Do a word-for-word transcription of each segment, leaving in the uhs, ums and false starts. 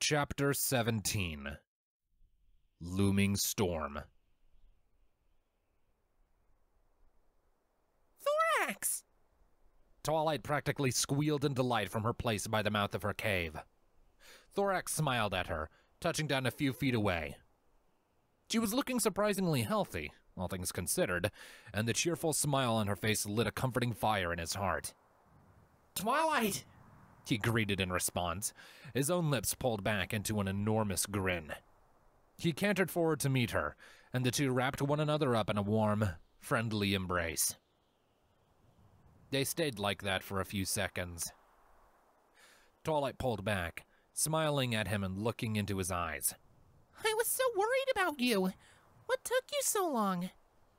Chapter seventeen. Looming Storm. Thorax! Twilight practically squealed in delight from her place by the mouth of her cave. Thorax smiled at her, touching down a few feet away. She was looking surprisingly healthy, all things considered, and the cheerful smile on her face lit a comforting fire in his heart. Twilight! He greeted in response, his own lips pulled back into an enormous grin. He cantered forward to meet her, and the two wrapped one another up in a warm, friendly embrace. They stayed like that for a few seconds. Twilight pulled back, smiling at him and looking into his eyes. I was so worried about you. What took you so long?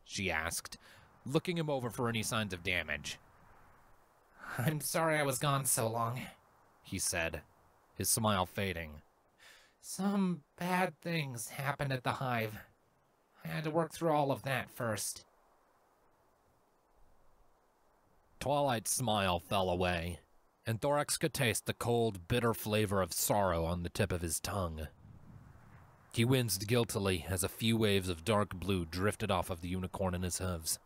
She asked, looking him over for any signs of damage. I'm sorry I was gone so long, he said, his smile fading. Some bad things happened at the hive. I had to work through all of that first. Twilight's smile fell away, and Thorax could taste the cold, bitter flavor of sorrow on the tip of his tongue. He winced guiltily as a few waves of dark blue drifted off of the unicorn in his hooves.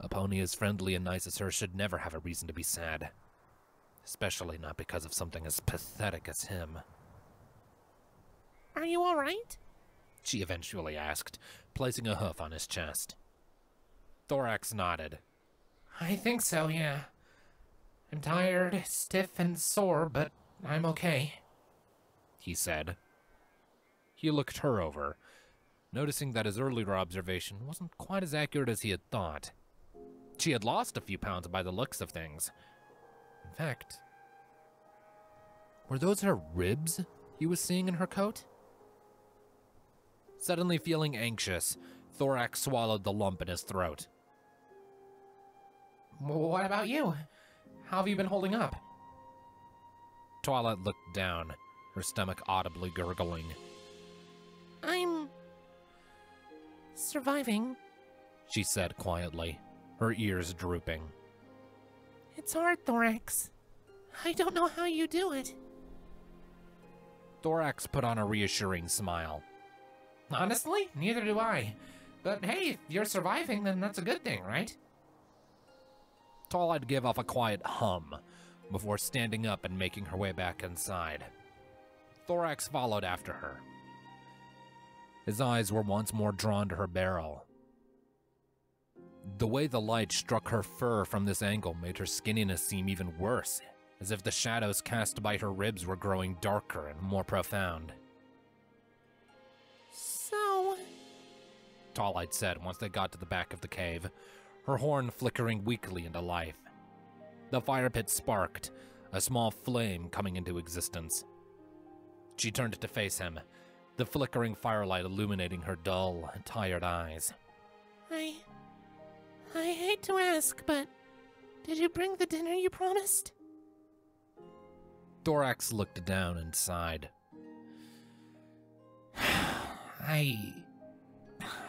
A pony as friendly and nice as her should never have a reason to be sad. Especially not because of something as pathetic as him. Are you all right? She eventually asked, placing a hoof on his chest. Thorax nodded. I think so, yeah. I'm tired, stiff, and sore, but I'm okay, he said. He looked her over, noticing that his earlier observation wasn't quite as accurate as he had thought. She had lost a few pounds by the looks of things. In fact, were those her ribs he was seeing in her coat? Suddenly feeling anxious, Thorax swallowed the lump in his throat. What about you? How have you been holding up? Twilight looked down, her stomach audibly gurgling. I'm surviving, she said quietly, her ears drooping. It's hard, Thorax. I don't know how you do it. Thorax put on a reassuring smile. Honestly, neither do I. But hey, if you're surviving, then that's a good thing, right? Twilight gave off a quiet hum before standing up and making her way back inside. Thorax followed after her. His eyes were once more drawn to her barrel. The way the light struck her fur from this angle made her skinniness seem even worse, as if the shadows cast by her ribs were growing darker and more profound. So, Twilight said once they got to the back of the cave, her horn flickering weakly into life. The fire pit sparked, a small flame coming into existence. She turned to face him, the flickering firelight illuminating her dull, tired eyes. I... I hate to ask, but did you bring the dinner you promised? Thorax looked down and sighed. I...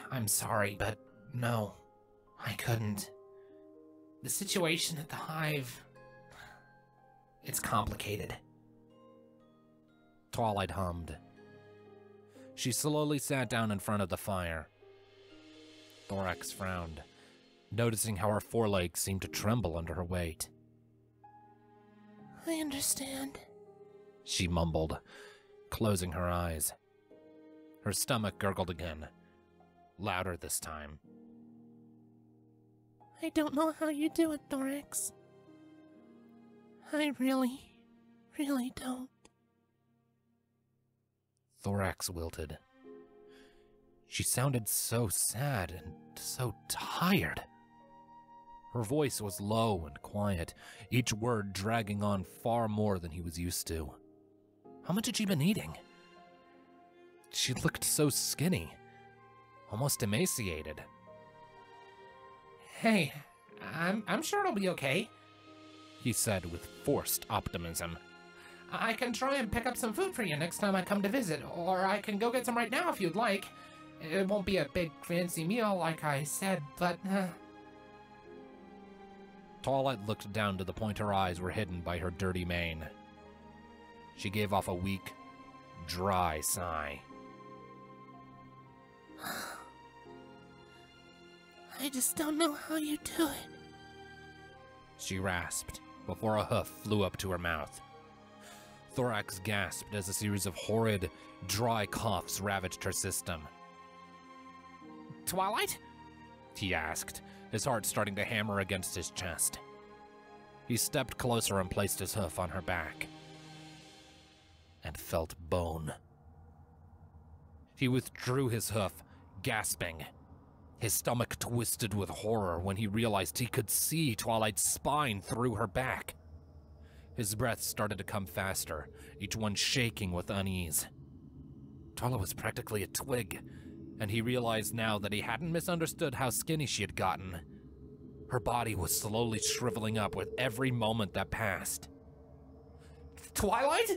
I'm sorry, but no, I couldn't. The situation at the hive... it's complicated. Twilight hummed. She slowly sat down in front of the fire. Thorax frowned, noticing how her forelegs seemed to tremble under her weight. I understand, she mumbled, closing her eyes. Her stomach gurgled again, louder this time. I don't know how you do it, Thorax. I really, really don't. Thorax wilted. She sounded so sad and so tired. Her voice was low and quiet, each word dragging on far more than he was used to. How much had she been eating? She looked so skinny, almost emaciated. Hey, I'm, I'm sure it'll be okay, he said with forced optimism. I can try and pick up some food for you next time I come to visit, or I can go get some right now if you'd like. It won't be a big fancy meal like I said, but... Uh... Twilight looked down to the point her eyes were hidden by her dirty mane. She gave off a weak, dry sigh. I just don't know how you do it, she rasped, before a hoof flew up to her mouth. Thorax gasped as a series of horrid, dry coughs ravaged her system. Twilight? He asked, his heart starting to hammer against his chest. He stepped closer and placed his hoof on her back, and felt bone. He withdrew his hoof, gasping. His stomach twisted with horror when he realized he could see Twilight's spine through her back. His breath started to come faster, each one shaking with unease. Twilight was practically a twig, and he realized now that he hadn't misunderstood how skinny she had gotten. Her body was slowly shriveling up with every moment that passed. Twilight?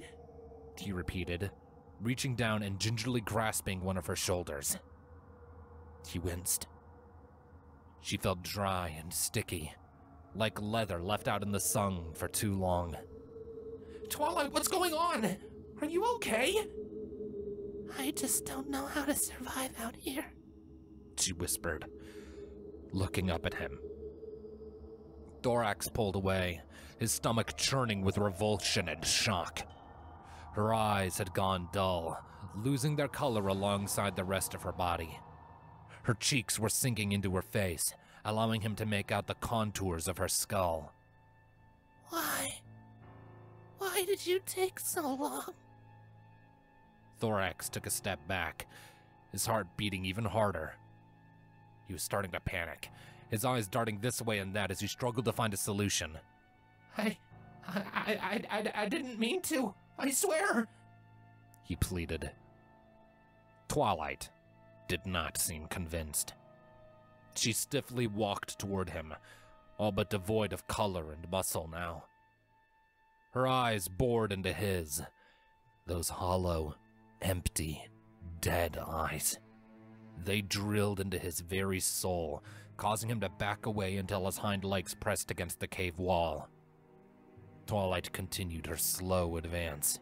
He repeated, reaching down and gingerly grasping one of her shoulders. He winced. She felt dry and sticky, like leather left out in the sun for too long. Twilight, what's going on? Are you okay? I just don't know how to survive out here, she whispered, looking up at him. Thorax pulled away, his stomach churning with revulsion and shock. Her eyes had gone dull, losing their color alongside the rest of her body. Her cheeks were sinking into her face, allowing him to make out the contours of her skull. Why? Why did you take so long? Thorax took a step back, his heart beating even harder. He was starting to panic, his eyes darting this way and that as he struggled to find a solution. I... I... I... I, I didn't mean to, I swear! He pleaded. Twilight did not seem convinced. She stiffly walked toward him, all but devoid of color and muscle now. Her eyes bored into his, those hollow, empty, dead eyes. They drilled into his very soul, causing him to back away until his hind legs pressed against the cave wall. Twilight continued her slow advance.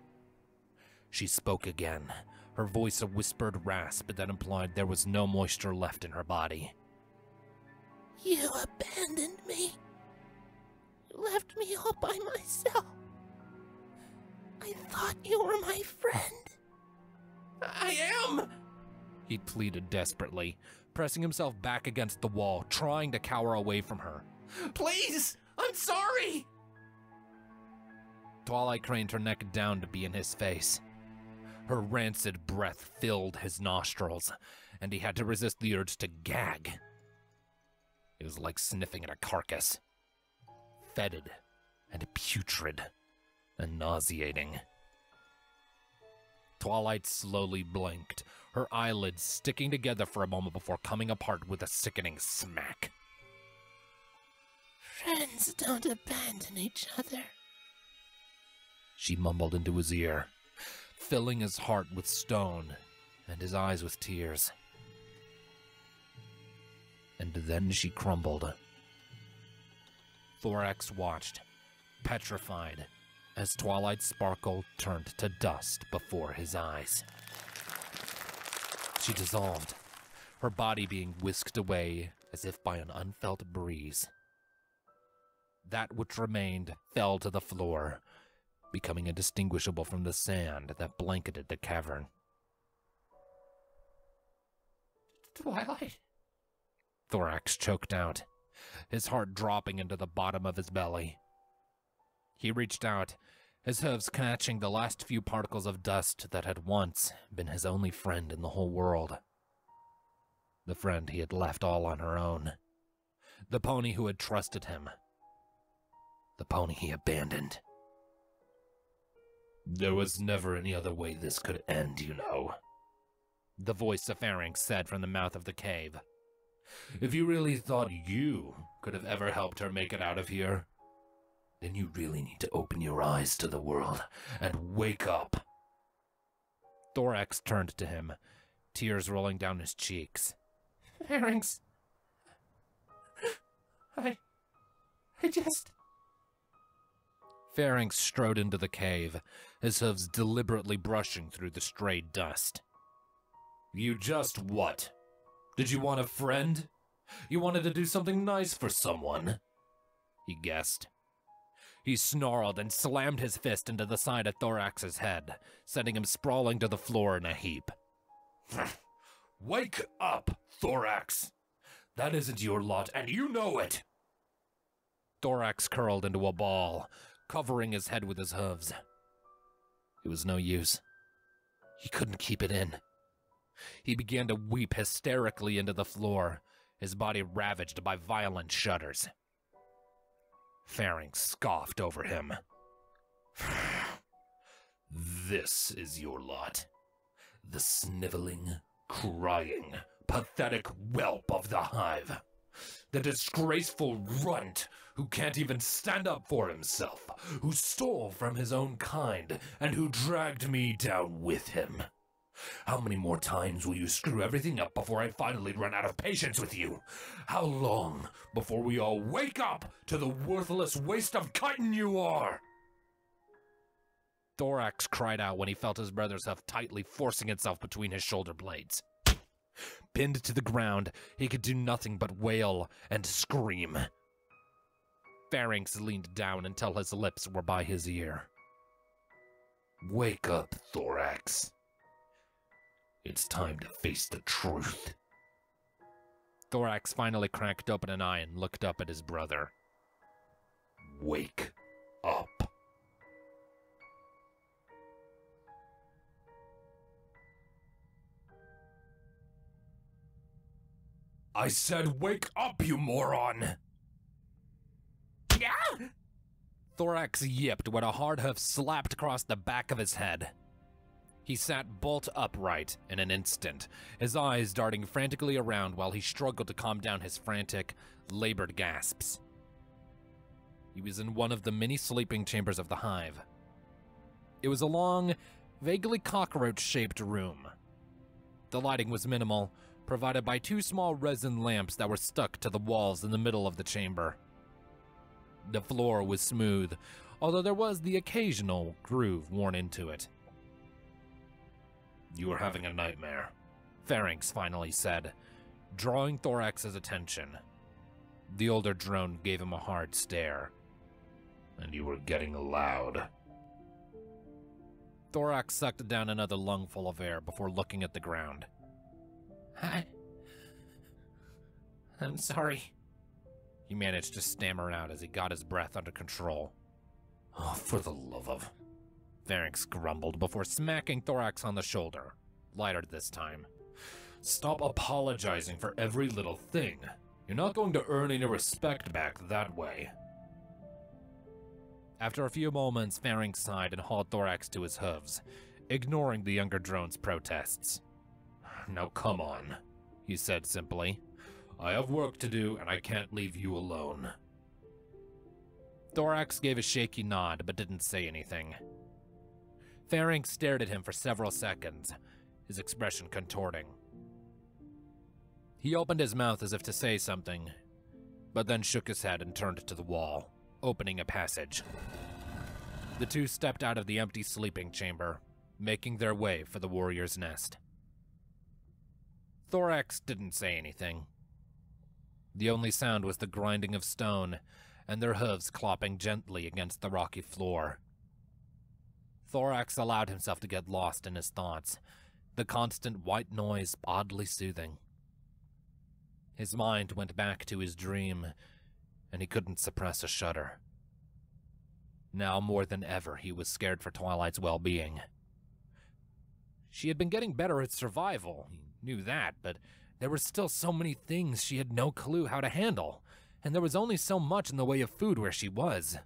She spoke again, her voice a whispered rasp that implied there was no moisture left in her body. You abandoned me. You left me all by myself. I thought you were my friend. I am, he pleaded desperately, pressing himself back against the wall, trying to cower away from her. Please, I'm sorry. Twilight craned her neck down to be in his face. Her rancid breath filled his nostrils, and he had to resist the urge to gag. It was like sniffing at a carcass. Fetid and putrid and nauseating. Twilight slowly blinked, her eyelids sticking together for a moment before coming apart with a sickening smack. Friends don't abandon each other, she mumbled into his ear, filling his heart with stone and his eyes with tears. And then she crumbled. Thorax watched, petrified, as Twilight Sparkle turned to dust before his eyes. She dissolved, her body being whisked away as if by an unfelt breeze. That which remained fell to the floor, becoming indistinguishable from the sand that blanketed the cavern. Twilight? Thorax choked out, his heart dropping into the bottom of his belly. He reached out, his hooves catching the last few particles of dust that had once been his only friend in the whole world. The friend he had left all on her own. The pony who had trusted him. The pony he abandoned. There was never any other way this could end, you know, the voice of Pharynx said from the mouth of the cave. If you really thought you could have ever helped her make it out of here, then you really need to open your eyes to the world and wake up. Thorax turned to him, tears rolling down his cheeks. Pharynx, I... I just... Pharynx strode into the cave, his hooves deliberately brushing through the stray dust. You just what? Did you want a friend? You wanted to do something nice for someone? He guessed. He snarled and slammed his fist into the side of Thorax's head, sending him sprawling to the floor in a heap. Wake up, Thorax! That isn't your lot, and you know it! Thorax curled into a ball, covering his head with his hooves. It was no use. He couldn't keep it in. He began to weep hysterically into the floor, his body ravaged by violent shudders. Pharynx scoffed over him. This is your lot. The sniveling, crying, pathetic whelp of the hive. The disgraceful runt who can't even stand up for himself, who stole from his own kind, and who dragged me down with him. How many more times will you screw everything up before I finally run out of patience with you? How long before we all wake up to the worthless waste of chitin you are? Thorax cried out when he felt his brother's hoof tightly forcing itself between his shoulder blades. Pinned to the ground, he could do nothing but wail and scream. Pharynx leaned down until his lips were by his ear. Wake up, Thorax. It's time to face the truth. Thorax finally cracked open an eye and looked up at his brother. Wake up. I said wake up, you moron! Yeah? Thorax yipped when a hard hoof slapped across the back of his head. He sat bolt upright in an instant, his eyes darting frantically around while he struggled to calm down his frantic, labored gasps. He was in one of the many sleeping chambers of the hive. It was a long, vaguely cockroach-shaped room. The lighting was minimal, provided by two small resin lamps that were stuck to the walls in the middle of the chamber. The floor was smooth, although there was the occasional groove worn into it. You are having a nightmare, Pharynx finally said, drawing Thorax's attention. The older drone gave him a hard stare. And you were getting loud. Thorax sucked down another lungful of air before looking at the ground. I... I'm sorry. He managed to stammer out as he got his breath under control. Oh, for the love of... Pharynx grumbled before smacking Thorax on the shoulder, lighter this time. Stop apologizing for every little thing. You're not going to earn any respect back that way. After a few moments, Pharynx sighed and hauled Thorax to his hooves, ignoring the younger drone's protests. Now come on, he said simply. I have work to do and I can't leave you alone. Thorax gave a shaky nod but didn't say anything. Pharynx stared at him for several seconds, his expression contorting. He opened his mouth as if to say something, but then shook his head and turned to the wall, opening a passage. The two stepped out of the empty sleeping chamber, making their way for the warrior's nest. Thorax didn't say anything. The only sound was the grinding of stone and their hooves clopping gently against the rocky floor. Thorax allowed himself to get lost in his thoughts, the constant white noise oddly soothing. His mind went back to his dream, and he couldn't suppress a shudder. Now more than ever, he was scared for Twilight's well-being. She had been getting better at survival, he knew that, but there were still so many things she had no clue how to handle, and there was only so much in the way of food where she was.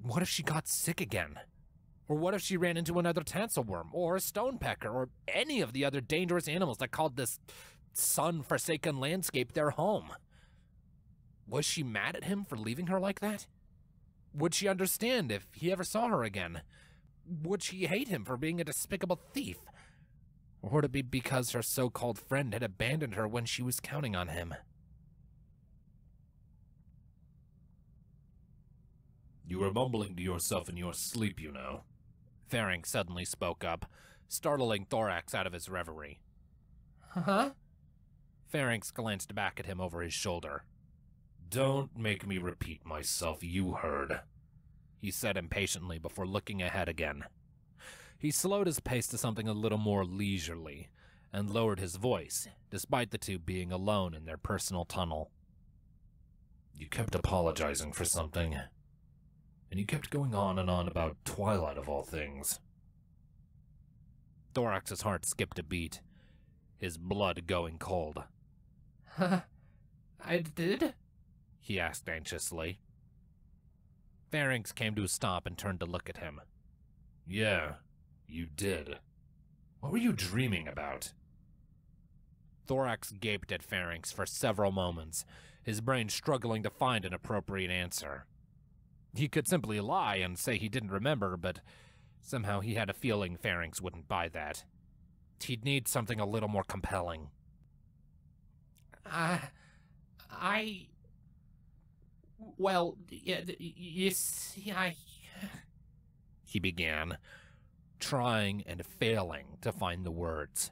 What if she got sick again? Or what if she ran into another Tatzelworm, or a stonepecker, or any of the other dangerous animals that called this sun-forsaken landscape their home? Was she mad at him for leaving her like that? Would she understand if he ever saw her again? Would she hate him for being a despicable thief? Or would it be because her so-called friend had abandoned her when she was counting on him? You were mumbling to yourself in your sleep, you know. Pharynx suddenly spoke up, startling Thorax out of his reverie. Huh? Pharynx glanced back at him over his shoulder. Don't make me repeat myself, you heard, he said impatiently before looking ahead again. He slowed his pace to something a little more leisurely, and lowered his voice, despite the two being alone in their personal tunnel. You kept apologizing for something, and you kept going on and on about Twilight of all things. Thorax's heart skipped a beat, his blood going cold. Huh? I did? He asked anxiously. Pharynx came to a stop and turned to look at him. Yeah, you did. What were you dreaming about? Thorax gaped at Pharynx for several moments, his brain struggling to find an appropriate answer. He could simply lie and say he didn't remember, but somehow he had a feeling Pharynx wouldn't buy that. He'd need something a little more compelling. Uh, I... Well, you see, I... he began, trying and failing to find the words.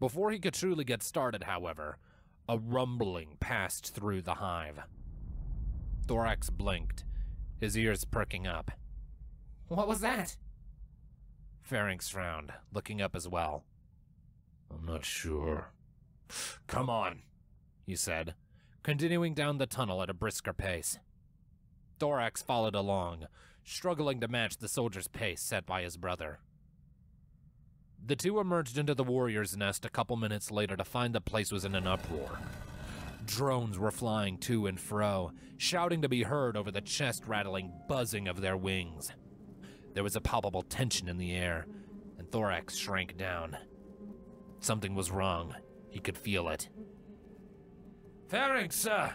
Before he could truly get started, however, a rumbling passed through the hive. Thorax blinked, his ears perking up. What was that? Pharynx frowned, looking up as well. I'm not sure. Come on, he said, continuing down the tunnel at a brisker pace. Thorax followed along, struggling to match the soldier's pace set by his brother. The two emerged into the warrior's nest a couple minutes later to find the place was in an uproar. Drones were flying to and fro, shouting to be heard over the chest-rattling buzzing of their wings. There was a palpable tension in the air, and Thorax shrank down. Something was wrong. He could feel it. Pharynx, sir!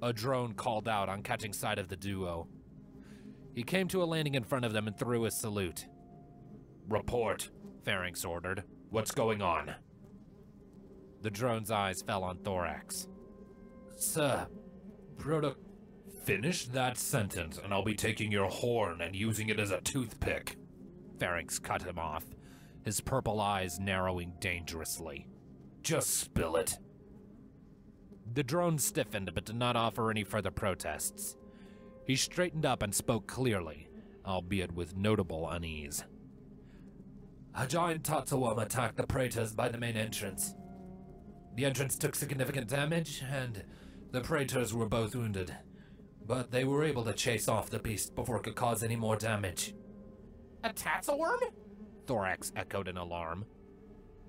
A drone called out on catching sight of the duo. He came to a landing in front of them and threw a salute. Report, Pharynx ordered. What's going on? The drone's eyes fell on Thorax. Sir, Proto... Finish that sentence and I'll be taking your horn and using it as a toothpick. Pharynx cut him off, his purple eyes narrowing dangerously. Just spill it. The drone stiffened but did not offer any further protests. He straightened up and spoke clearly, albeit with notable unease. A giant Tatzelworm attacked the Praetors by the main entrance. The entrance took significant damage, and the Praetors were both wounded, but they were able to chase off the beast before it could cause any more damage. A Tatzelworm? Thorax echoed in alarm.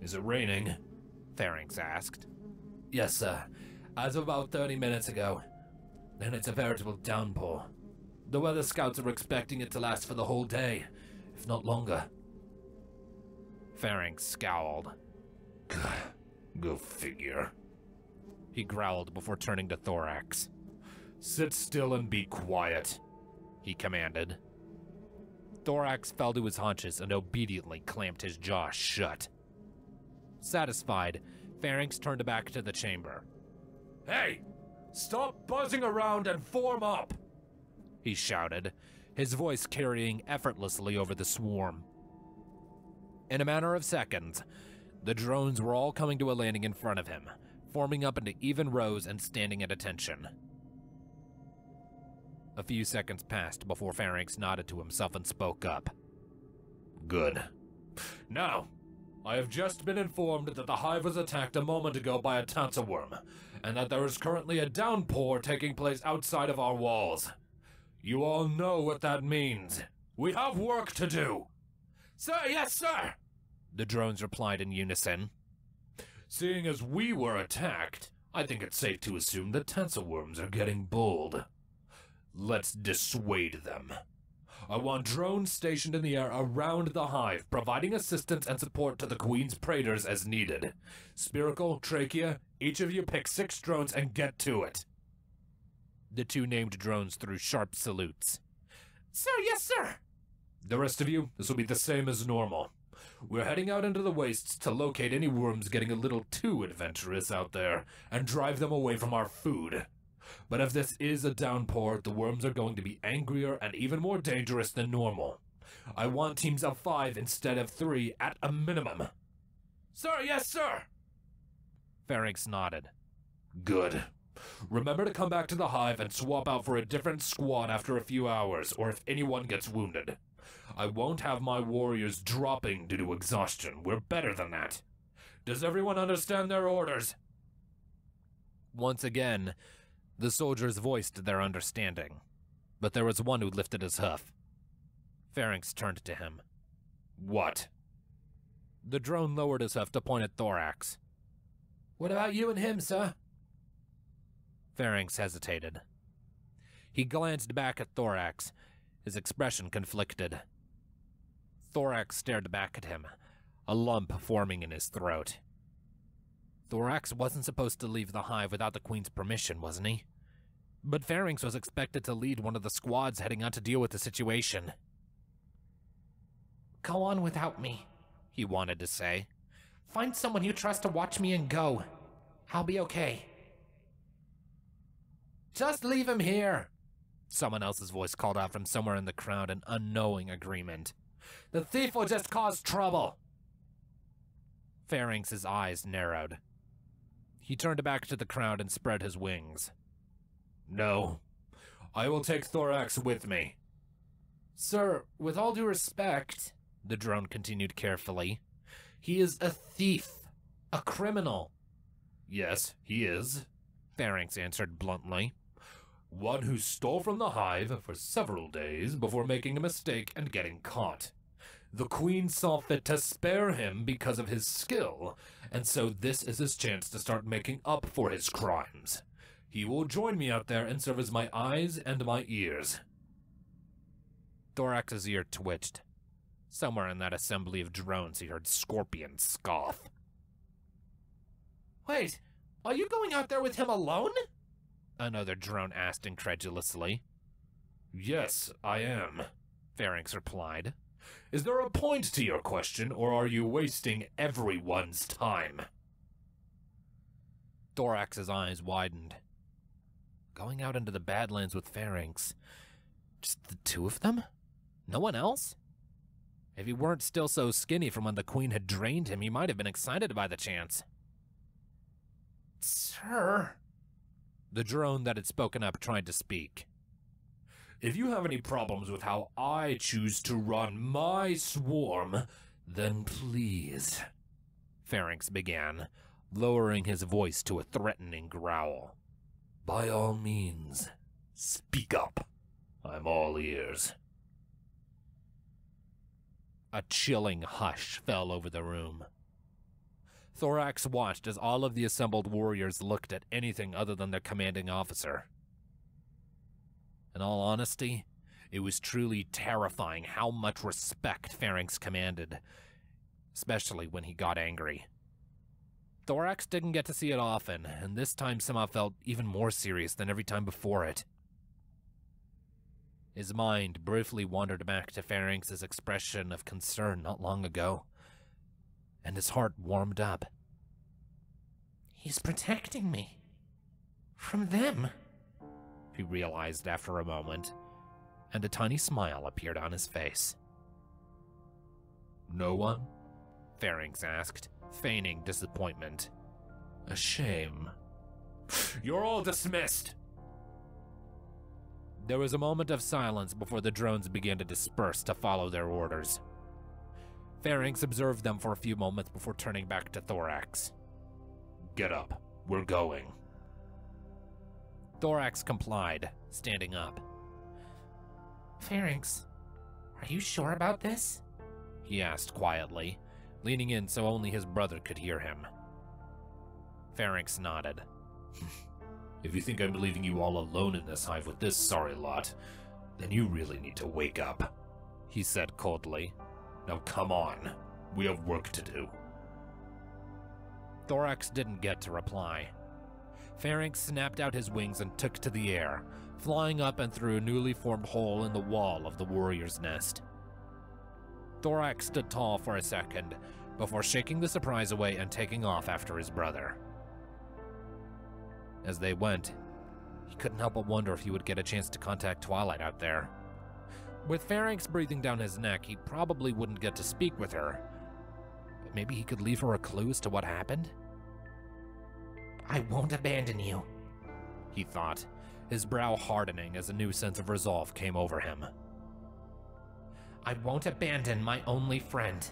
Is it raining? Pharynx asked. Yes, sir. As of about thirty minutes ago, and it's a veritable downpour. The weather scouts are expecting it to last for the whole day, if not longer. Pharynx scowled. Go figure. He growled before turning to Thorax. Sit still and be quiet, he commanded. Thorax fell to his haunches and obediently clamped his jaw shut. Satisfied, Pharynx turned back to the chamber. Hey! Stop buzzing around and form up! He shouted, his voice carrying effortlessly over the swarm. In a matter of seconds, the drones were all coming to a landing in front of him, forming up into even rows and standing at attention. A few seconds passed before Pharynx nodded to himself and spoke up. Good. Now, I have just been informed that the hive was attacked a moment ago by a Tatzelworm, and that there is currently a downpour taking place outside of our walls. You all know what that means. We have work to do. Sir, yes, sir! The drones replied in unison. Seeing as we were attacked, I think it's safe to assume that Tatzelworms are getting bold. Let's dissuade them. I want drones stationed in the air around the hive, providing assistance and support to the Queen's Praetors as needed. Spiracle, Trachea, each of you pick six drones and get to it. The two named drones threw sharp salutes. Sir, yes, sir! The rest of you, this will be the same as normal. We're heading out into the wastes to locate any worms getting a little too adventurous out there, and drive them away from our food. But if this is a downpour, the worms are going to be angrier and even more dangerous than normal. I want teams of five instead of three at a minimum. Sir, yes, sir! Pharynx nodded. Good. Remember to come back to the hive and swap out for a different squad after a few hours, or if anyone gets wounded. I won't have my warriors dropping due to exhaustion. We're better than that. Does everyone understand their orders? Once again, the soldiers voiced their understanding, but there was one who lifted his hoof. Pharynx turned to him. What? The drone lowered his hoof to point at Thorax. What about you and him, sir? Pharynx hesitated. He glanced back at Thorax. His expression conflicted. Thorax stared back at him, a lump forming in his throat. Thorax wasn't supposed to leave the hive without the Queen's permission, wasn't he? But Pharynx was expected to lead one of the squads heading out to deal with the situation. Go on without me, he wanted to say. Find someone you trust to watch me and go. I'll be okay. Just leave him here! Someone else's voice called out from somewhere in the crowd in unknowing agreement. The thief will just cause trouble! Pharynx's eyes narrowed. He turned back to the crowd and spread his wings. No. I will take Thorax with me. Sir, with all due respect, the drone continued carefully, he is a thief, a criminal. Yes, he is, Pharynx answered bluntly. One who stole from the hive for several days before making a mistake and getting caught. The Queen saw fit to spare him because of his skill, and so this is his chance to start making up for his crimes. He will join me out there and serve as my eyes and my ears. Thorax's ear twitched. Somewhere in that assembly of drones he heard Scorpion scoff. Wait, are you going out there with him alone? Another drone asked incredulously. Yes, I am, Pharynx replied. Is there a point to your question, or are you wasting everyone's time? Thorax's eyes widened. Going out into the Badlands with Pharynx. Just the two of them? No one else? If he weren't still so skinny from when the Queen had drained him, he might have been excited by the chance. Sir... The drone that had spoken up tried to speak. If you have any problems with how I choose to run my swarm, then please... Pharynx began, lowering his voice to a threatening growl. By all means, speak up. I'm all ears. A chilling hush fell over the room. Thorax watched as all of the assembled warriors looked at anything other than their commanding officer. In all honesty, it was truly terrifying how much respect Pharynx commanded, especially when he got angry. Thorax didn't get to see it often, and this time somehow felt even more serious than every time before it. His mind briefly wandered back to Pharynx's expression of concern not long ago, and his heart warmed up. He's protecting me. From them, he realized after a moment, and a tiny smile appeared on his face. No one? Pharynx asked, feigning disappointment. A shame. You're all dismissed! There was a moment of silence before the drones began to disperse to follow their orders. Pharynx observed them for a few moments before turning back to Thorax. Get up. We're going. Thorax complied, standing up. Pharynx, are you sure about this? He asked quietly, leaning in so only his brother could hear him. Pharynx nodded. If you think I'm leaving you all alone in this hive with this sorry lot, then you really need to wake up, he said coldly. Now come on, we have work to do. Thorax didn't get to reply. Pharynx snapped out his wings and took to the air, flying up and through a newly formed hole in the wall of the warrior's nest. Thorax stood tall for a second, before shaking the surprise away and taking off after his brother. As they went, He couldn't help but wonder if he would get a chance to contact Twilight out there. With Pharynx breathing down his neck, he probably wouldn't get to speak with her. But maybe he could leave her a clue as to what happened? I won't abandon you, he thought, his brow hardening as a new sense of resolve came over him. I won't abandon my only friend.